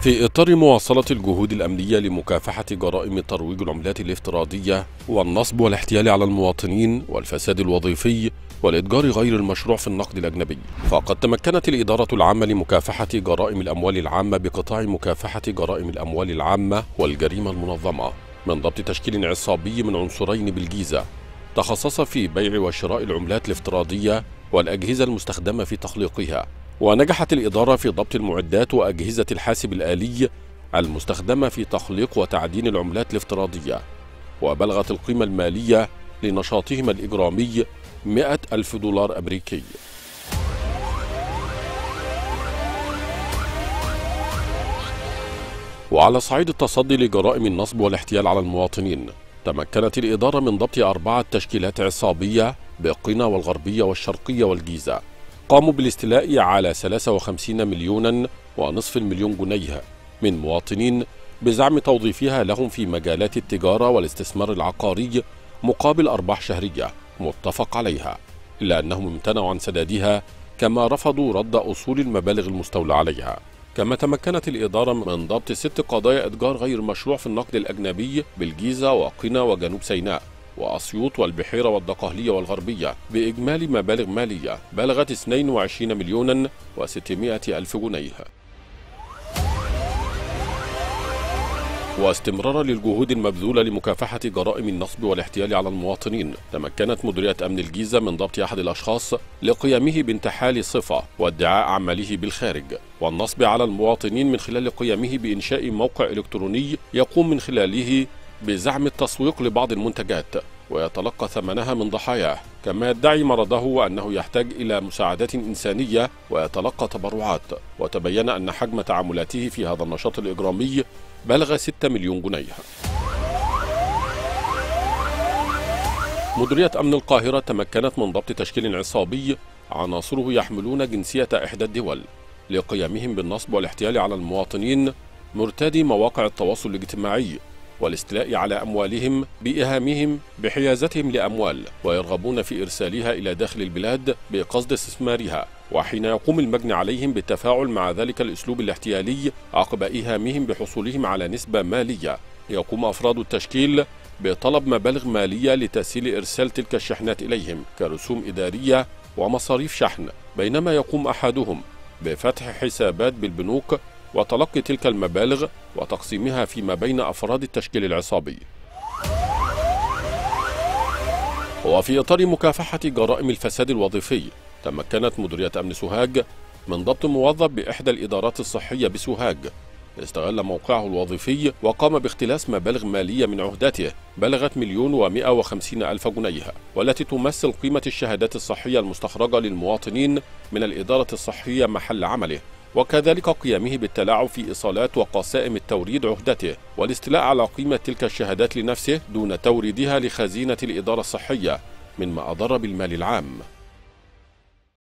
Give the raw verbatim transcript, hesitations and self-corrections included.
في إطار مواصلة الجهود الأمنية لمكافحة جرائم ترويج العملات الافتراضية والنصب والاحتيال على المواطنين والفساد الوظيفي والإتجار غير المشروع في النقد الأجنبي، فقد تمكنت الإدارة العامة لمكافحة جرائم الأموال العامة بقطاع مكافحة جرائم الأموال العامة والجريمة المنظمة من ضبط تشكيل عصابي من عنصرين بالجيزة تخصص في بيع وشراء العملات الافتراضية والأجهزة المستخدمة في تخليقها. ونجحت الإدارة في ضبط المعدات وأجهزة الحاسب الآلي المستخدمة في تخليق وتعدين العملات الافتراضية، وبلغت القيمة المالية لنشاطهم الإجرامي مئة ألف دولار أمريكي. وعلى صعيد التصدي لجرائم النصب والاحتيال على المواطنين، تمكنت الإدارة من ضبط أربعة تشكيلات عصابية بالقنا والغربية والشرقية والجيزة، قاموا بالاستيلاء على ثلاثة وخمسين مليونا ونصف المليون جنيه من مواطنين بزعم توظيفها لهم في مجالات التجارة والاستثمار العقاري مقابل أرباح شهرية متفق عليها، إلا أنهم امتنعوا عن سدادها كما رفضوا رد أصول المبالغ المستولى عليها. كما تمكنت الإدارة من ضبط ست قضايا إتجار غير مشروع في النقد الأجنبي بالجيزة وقنا وجنوب سيناء وأسيوط والبحيرة والدقهلية والغربية بإجمالي مبالغ مالية بلغت اثنين وعشرين مليونا وستمائة ألف جنيه. واستمرارا للجهود المبذولة لمكافحة جرائم النصب والاحتيال على المواطنين، تمكنت مديرية أمن الجيزة من ضبط أحد الأشخاص لقيامه بانتحال صفة وادعاء عمله بالخارج والنصب على المواطنين من خلال قيامه بإنشاء موقع إلكتروني يقوم من خلاله بزعم التسويق لبعض المنتجات ويتلقى ثمنها من ضحاياه، كما يدعي مرضه وأنه يحتاج إلى مساعدات إنسانية ويتلقى تبرعات. وتبين أن حجم تعاملاته في هذا النشاط الإجرامي بلغ ستة مليون جنيه. مديرية أمن القاهرة تمكنت من ضبط تشكيل عصابي عناصره يحملون جنسية إحدى الدول لقيامهم بالنصب والاحتيال على المواطنين مرتدي مواقع التواصل الاجتماعي والاستيلاء على أموالهم بإهامهم بحيازتهم لأموال ويرغبون في إرسالها إلى داخل البلاد بقصد استثمارها، وحين يقوم المجني عليهم بالتفاعل مع ذلك الأسلوب الاحتيالي عقب إهامهم بحصولهم على نسبة مالية يقوم أفراد التشكيل بطلب مبالغ مالية لتسهيل إرسال تلك الشحنات إليهم كرسوم إدارية ومصاريف شحن، بينما يقوم أحدهم بفتح حسابات بالبنوك وتلقي تلك المبالغ وتقسيمها فيما بين أفراد التشكيل العصابي. وفي إطار مكافحة جرائم الفساد الوظيفي، تمكنت مديرية أمن سوهاج من ضبط موظف بإحدى الإدارات الصحية بسوهاج استغل موقعه الوظيفي وقام باختلاس مبالغ مالية من عهدته بلغت مليون ومئة وخمسين ألف جنيه، والتي تمثل قيمة الشهادات الصحية المستخرجة للمواطنين من الإدارة الصحية محل عمله، وكذلك قيامه بالتلاعب في إيصالات وقسائم التوريد عهدته والاستيلاء على قيمة تلك الشهادات لنفسه دون توريدها لخزينة الإدارة الصحية مما أضر بالمال العام.